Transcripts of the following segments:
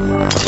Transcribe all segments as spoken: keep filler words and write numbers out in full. You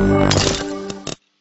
Thank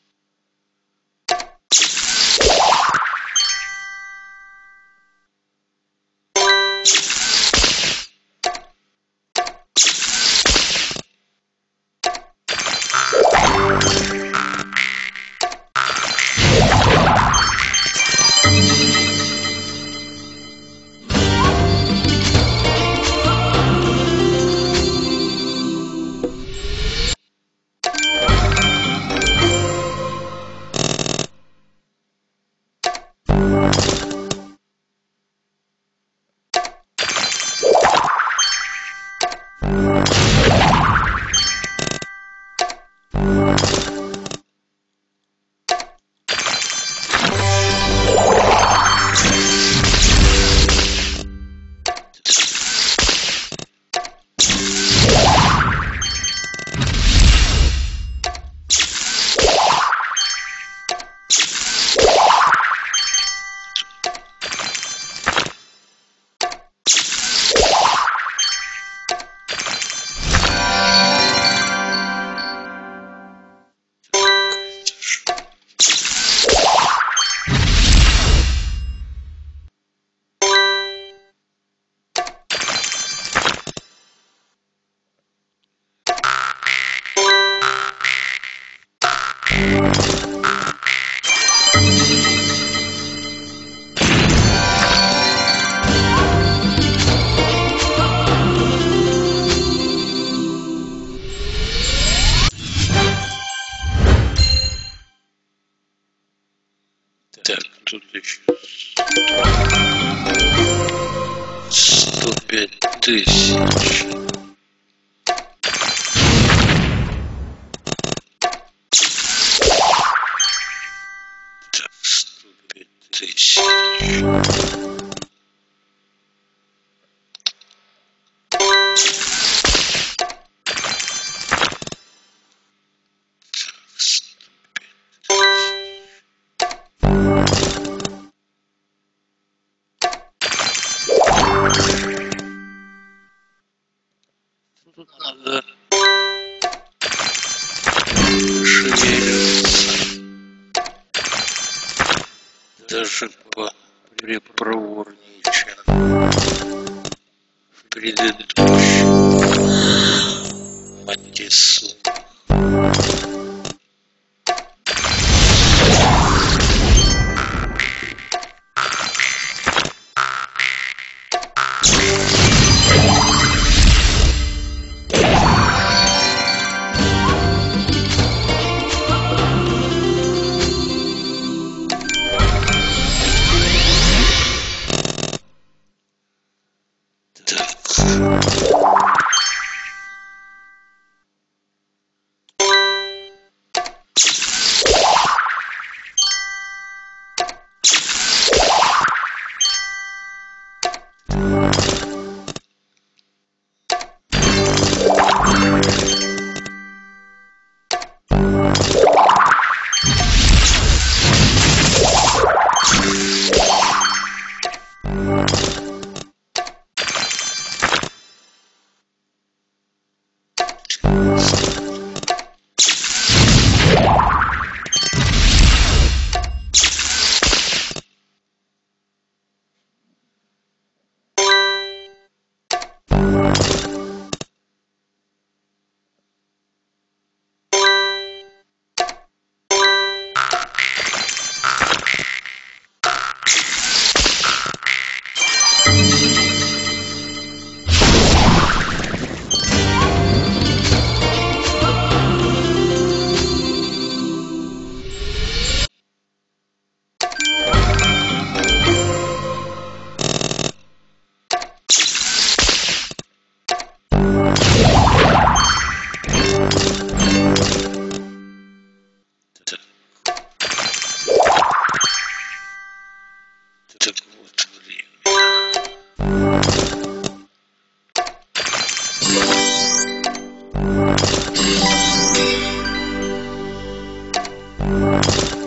you.